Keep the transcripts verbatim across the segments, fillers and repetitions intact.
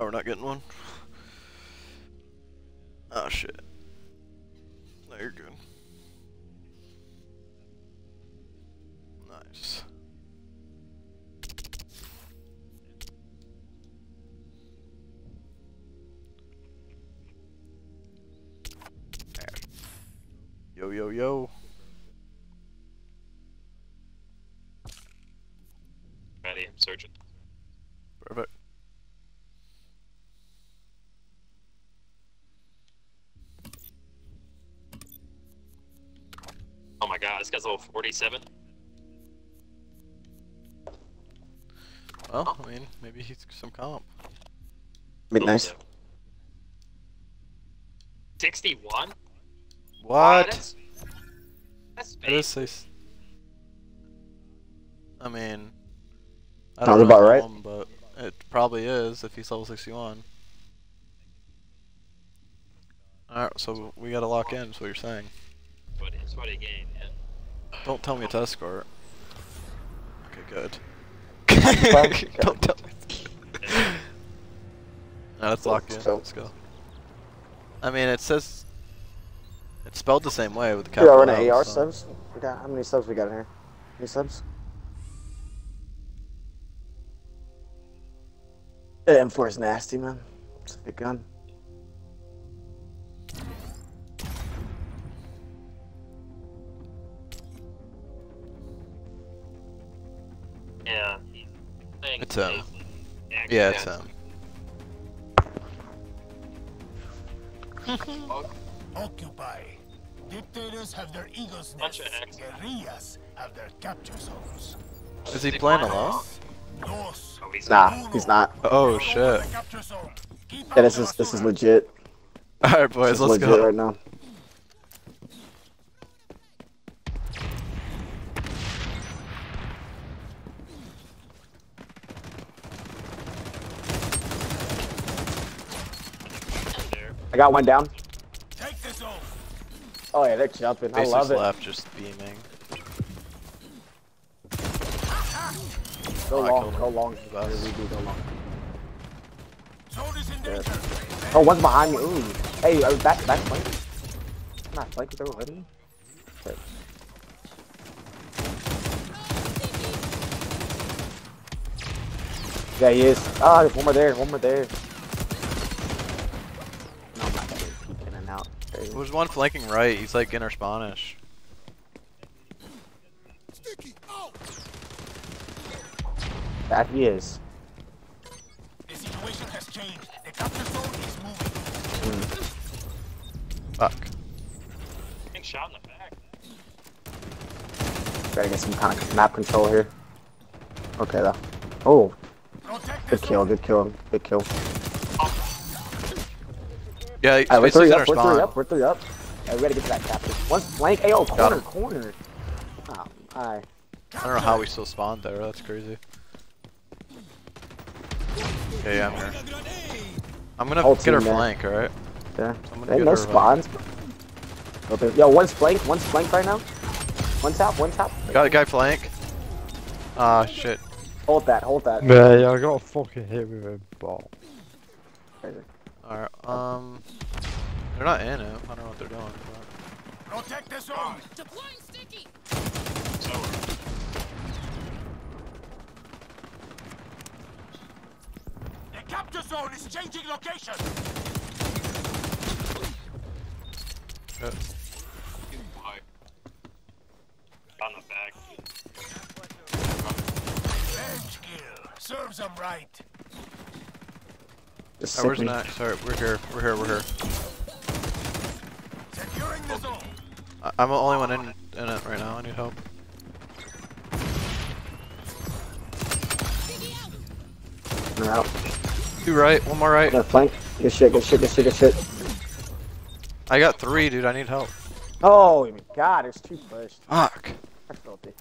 Oh, we're not getting one? Oh, shit. No, you're good. Nice. Yo, yo, yo. Ready, I'm searching. Perfect. Oh my god, this guy's level forty-seven. Well, I mean, maybe he's some comp. Be nice. sixty-one? What? Wow, that's, that's that is so, I mean, I don't Sounds know about right. Him, but it probably is if he's level sixty-one. Alright, so we gotta lock in, is what you're saying. That's what he gained, yeah. Don't tell me it's escort. Okay, good. Don't tell me. No, let's lock in. Let's go. I mean, it says. It's spelled the same way with the capital. We're running A R so. subs? We got, how many subs we got in here? How many subs? That M four is nasty, man. It's a big gun. Yeah. It's him. Yeah, it's him. Occupy. Dictators have their ego nests. Guerrillas have their capture zones. Is he playing alone? Nah, he's not. Oh shit. Yeah, this is this is legit. All right, boys, let's go right now. I got one down. Oh yeah, they're jumping. I love it. Left, just beaming. Go long, go long. Oh, one's behind me. Ooh. Hey, I was back, back flanking. I'm not flanking there already. Yeah, he is. Ah, there's one more there, one more there. There's one flanking right, he's like inner Spanish. That he is. The situation has changed. The capture zone is moving. Mm. Fuck. Getting shot in the back. Gotta get some kind of map control here. Okay, though. Oh. Good kill, good kill, good kill. Yeah, right, we're three up, we're three up, we're three up. Yeah, we gotta get to that captain. One flank, hey, oh, corner, corner. Oh, alright. I don't know how we still spawned there, that's crazy. Okay, yeah, I'm here. I'm gonna Whole get her there. flank, alright? Yeah. So there ain't no spawns. Okay. Yo, one's flank, one's flank right now. One top, one top. Got a guy flank. Ah, uh, shit. Hold that, hold that. Yeah, yeah, I got a fucking hit with a ball. Crazy. Alright, um, they're not in it. I don't know what they're doing. But... Protect this zone. Deploying sticky. So. The capture zone is changing location. Good. On the back. Edge kill serves them right. Oh, where's Nax? Sorry, we're here, we're here, we're here. Securing the zone. I I'm the only one in, in it right now, I need help. You're out. Two right, one more right. Got a flank. Good shit, good shit, good shit, good shit. I got three, dude, I need help. Oh my god, there's two pushed. Fuck. I felt it.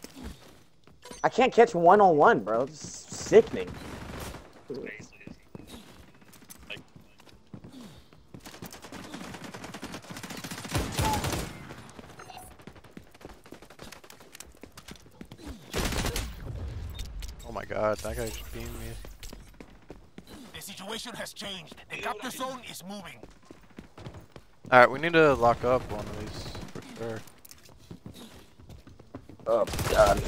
I can't catch one on one, bro. This is sickening. God, that guy just beamed me. situation has changed. The capture zone is moving. Alright, we need to lock up one of these for sure. Oh god.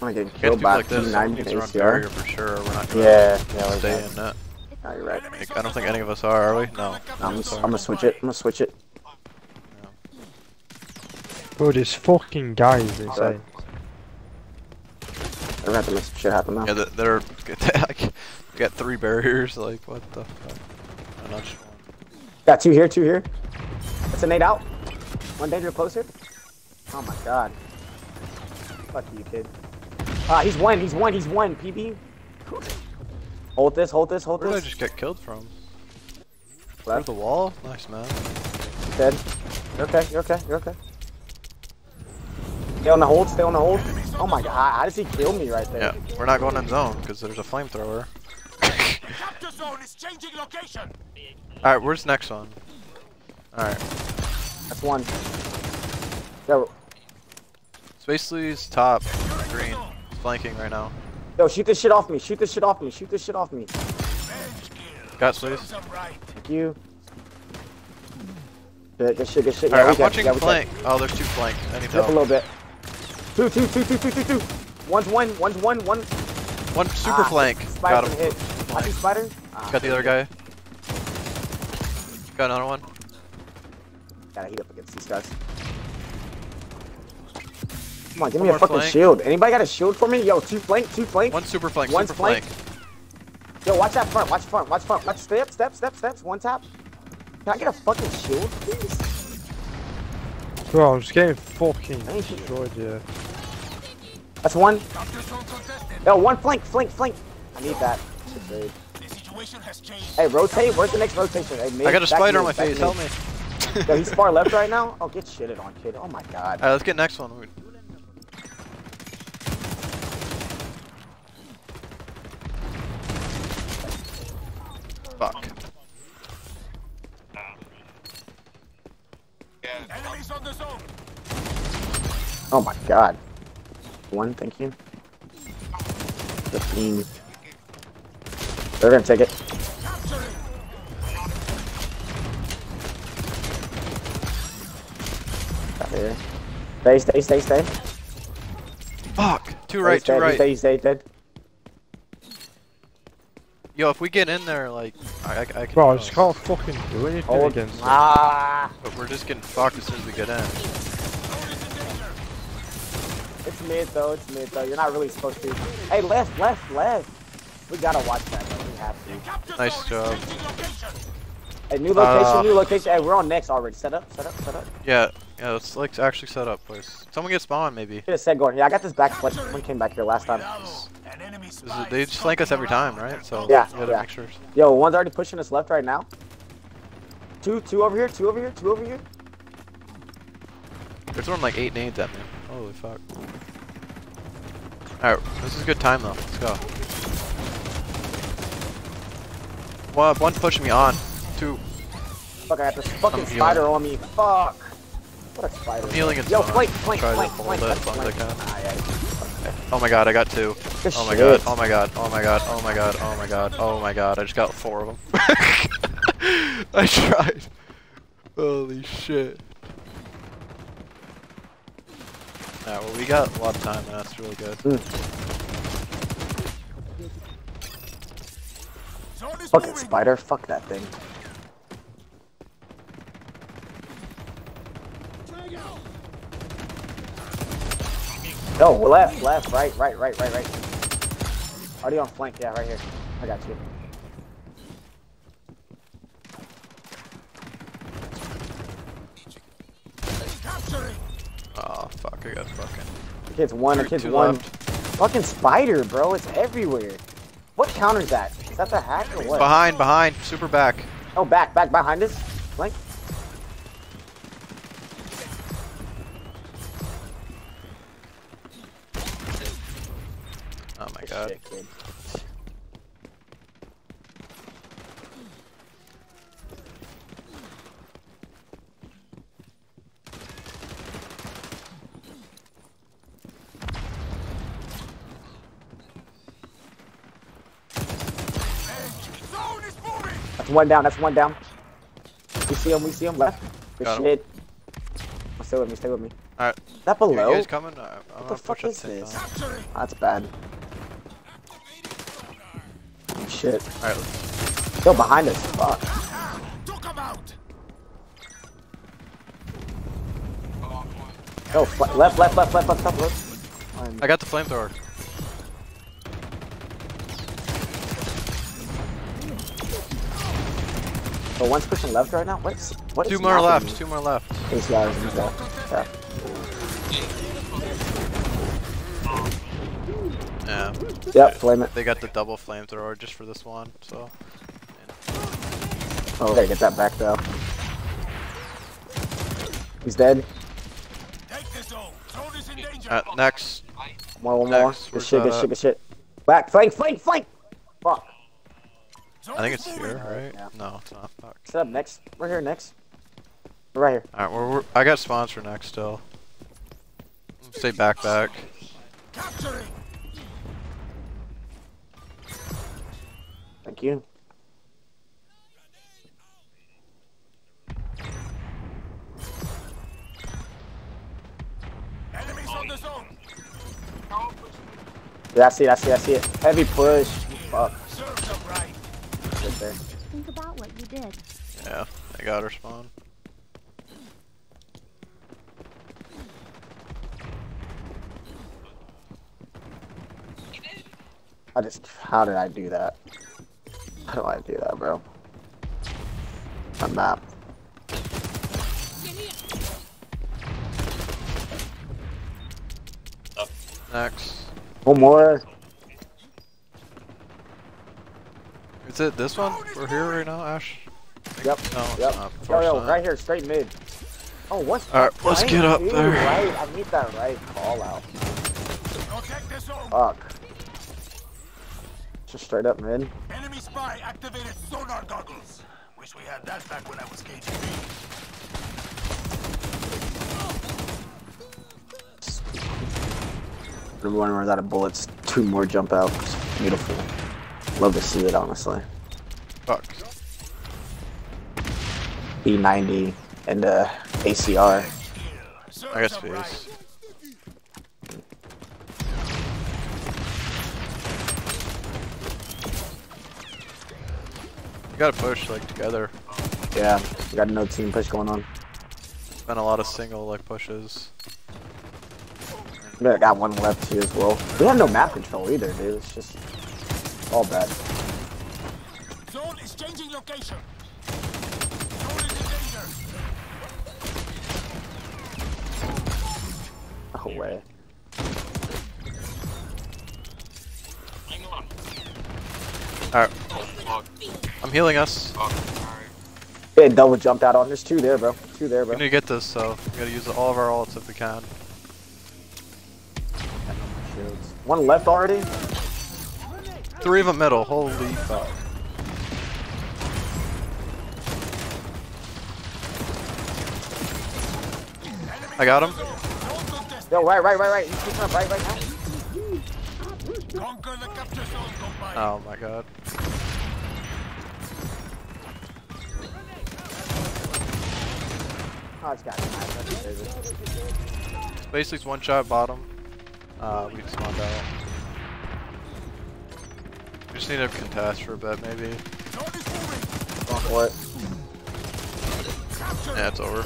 I'm getting killed by like this. I'm getting A C R for sure. We're not gonna yeah, yeah, stay like in that. No, you're right. Like, I don't think any of us are, are we? No. no I'm, just, I'm gonna switch it. I'm gonna switch it. Bro, this fucking guy is insane. They're gonna have to make some shit happen now. Yeah, they're. We got three barriers, like, what the fuck? I'm not sure. Got two here, two here. That's an eight out. One danger closer. Oh my god. Fuck you, kid. Ah, uh, he's one, he's one, he's one, P B. Hold this, hold this, hold Where this. Where did I just get killed from? Left the wall? Nice, man. You're dead. You're okay, you're okay, you're okay. Stay on the hold, stay on the hold. Oh my god, how does he kill me right there? Yeah, we're not going in zone because there's a flamethrower. The capture zone is changing location. Alright, where's next one? Alright. That's one. Yo. SpaceLy's top green. Flanking right now. Yo, shoot this shit off me. Shoot this shit off me. Shoot this shit off me. Got SpaceLy. Thank you. Good, good shit, good shit. Alright, yeah, I'm watching yeah, flank. Oh, there's two flanks. I need help. Up a little bit. Two, two, two, two, two, two, two. One's one, one's one, one. One super ah, flank. Got him. Hit. Flank. You, spider? Ah, got the other guy. Got another one. Gotta heat up against these guys. Come on, give one me a fucking flank. Shield. Anybody got a shield for me? Yo, two flank, two flank. One super flank, one super flank. flank. Yo, watch that front, watch front, watch front. Watch step, step, step, steps. One tap. Can I get a fucking shield, please? Bro, I'm just getting fucking destroyed, yeah. That's one. Yo, one flank, flank, flank. I need that. Hey, rotate. Where's the next rotation? Hey, mid, I got a spider on my face. Help me. Yo, he's far left right now. Oh, get shitted on, kid. Oh my god. Alright, let's get next one. We're... Fuck. Oh my god. One, thank you. The fiend. They're gonna take it. Got here. Stay, stay, stay, stay. Fuck! Two right, two right. He's dead, he's dead. Yo, if we get in there, like, I, I, I can. Bro, I just can't fucking do anything oh, against them. Ah. But we're just getting fucked as soon as we get in. It's mid though, it's mid though. You're not really supposed to. Hey, left, left, left. We gotta watch that though. We have to. Nice job. Hey, new location, uh, new location. Hey, we're on next already. Set up, set up, set up. Yeah, yeah, let's like actually set up, please. Someone get spawned maybe. Get a set going. Yeah, I got this back flip. Someone came back here last time. Is it, they just flank us every time, right? So yeah, we gotta yeah. make sure. Yo, one's already pushing us left right now. Two, two over here, two over here, two over here. They're throwing like eight nades at me. Holy fuck. Alright, this is a good time though. Let's go. One, one pushing me on. Two. Fuck, I have this fucking spider on me. Fuck. What a spider. I'm healing and yo, flank, flank, flank, flank. Oh my god, I got two. Oh my god, oh my god, oh my god, oh my god, oh my god, oh my god. I just got four of them. I tried. Holy shit. Alright, well we got a lot of time and that's really good. Mm. Fucking spider, fuck that thing. No, left, left, right, right, right, right, right. Already on flank, yeah, right here. I got you. Oh fuck, I got fucking... The kid's one, the kid's one. Left. Fucking spider, bro, it's everywhere. What counters that? Is that the hack or what? Behind, behind, super back. Oh, back, back, behind us? Flank? Oh my Good god. Shit, kid. That's one down, that's one down. We see him, we see him, left. Good Got shit. Him. Stay with me, stay with me. Alright. Is that below? You guys coming? I'm what the fuck is this? Oh, that's bad. Oh, shit. Alright, let's... Still behind us, fuck. Go, left, left, left, left, left, left, left. I got the flamethrower. So one's pushing left right now? What's, what two is more left, me? two more left. He's left, he's left. Yeah. Yeah. Yep, flame it. They got the double flamethrower just for this one, so. Oh, we gotta get that back though. He's dead. Uh, next. One, one next, more. Good shit, good shit, good shit. Back, flank, flank, flank! Fuck. I think it's here, right? Yeah. No, it's not. Fuck. It's up next. We're here next. We're right here. Alright, we're, we're, I got spawns for next still. Stay back, back. Thank you. Enemies on the zone. Yeah, I see it, I see it, I see it. Heavy push. Fuck. Good there. Think about what you did. Yeah, I got her spawn. I just, how did I do that? How do I do that, bro? A map. Up next. One more. Is it this one? We're here right now, Ash. Yep. No, yep. Not, yo, yo, right here, straight mid. Oh, what's that? All right, let's get up there. Right? I need that right call out. Fuck. Just straight up mid. Enemy spy activated sonar goggles. Wish we had that back when I was K G B. Everyone runs out of bullets. Two more jump outs. Beautiful. Love to see it, honestly. Fuck. B ninety and uh, A C R. I got space. You gotta push like together. Yeah, we got no team push going on. It's been a lot of single like pushes. I got one left here as well. We have no map control either, dude. It's just all bad. Zone is changing location. Zone is in danger. No way. Hang on. Alright. I'm healing us. Yeah, double jumped out on. There's two there, bro. Two there, bro. We need to get this, so we gotta use all of our ults if we can. One left already? Three of them middle. Holy fuck. I got him. Yo, right, right, right, right. He's keeping up right, right now. Oh my god. Oh, it's got it. Basically, one shot bottom. Uh, we spawned out. We just need to contest for a bit, maybe. What? Yeah, it's over.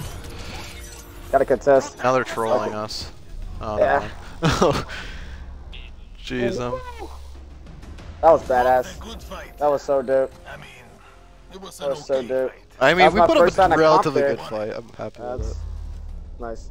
Gotta contest. Now they're trolling okay. us. Oh, yeah. No. Jeez, um. That was badass. That was so dope. I mean, it was, that was so okay dope. Fight. I mean, we put up a relatively good fight. I'm happy That's with it. Nice.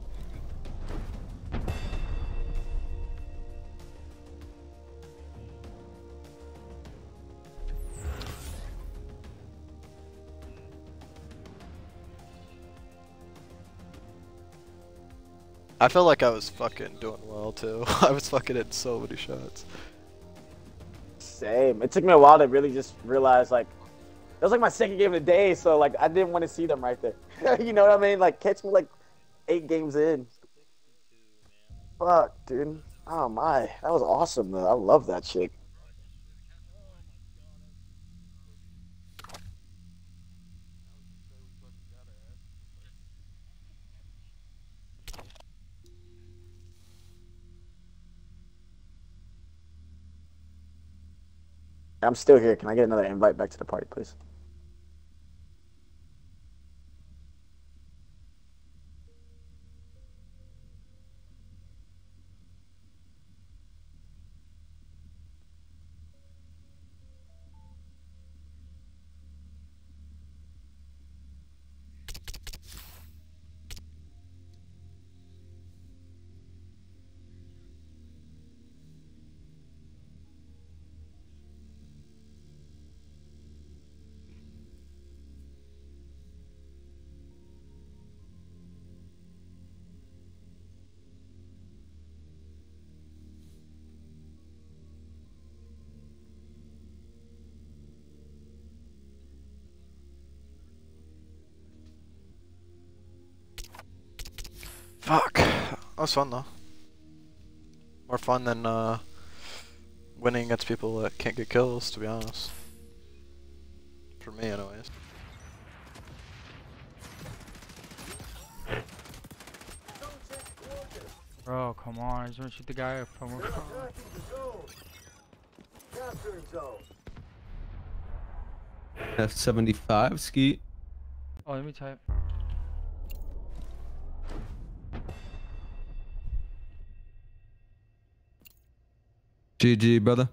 I felt like I was fucking doing well too. I was fucking hitting so many shots. Same. It took me a while to really just realize, like, it was like my second game of the day, so like I didn't want to see them right there. You know what I mean? Like catch me like eight games in. Fuck, dude. Oh my, that was awesome though. I love that shit. I'm still here. Can I get another invite back to the party, please? Fuck, that was fun though. More fun than uh, winning against people that can't get kills, to be honest. For me, anyways. Bro, come on, I just want to shoot the guy from across. F seventy-five, Skeet. Oh, let me type. G G, brother.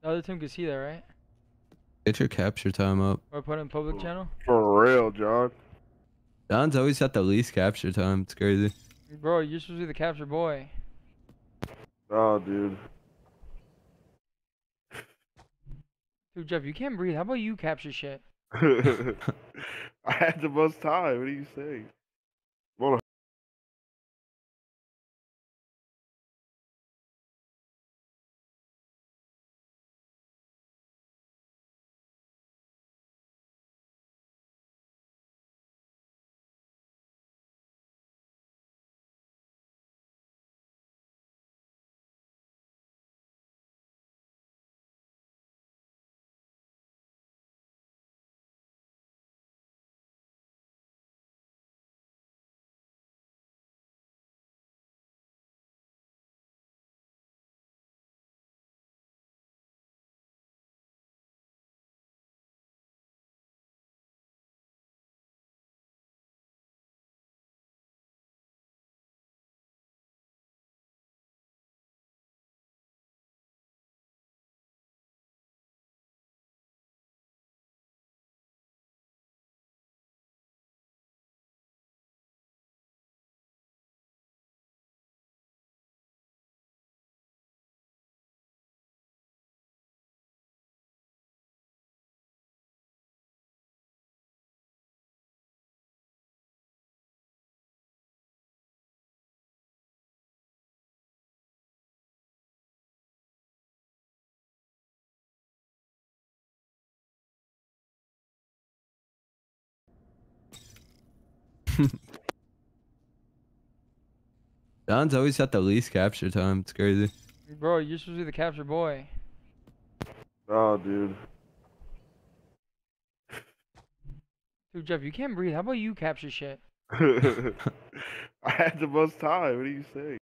The other team could see that, right? Get your capture time up. Or put it in public channel? For real, John. John's always got the least capture time. It's crazy. Bro, you're supposed to be the capture boy. Oh, dude. Dude, Jeff, you can't breathe. How about you capture shit? I had the most time. What are you saying? Well, John's always got the least capture time. It's crazy. Bro, you're supposed to be the capture boy. Oh, dude. Dude, Jeff, you can't breathe. How about you capture shit? I had the most time. What are you saying?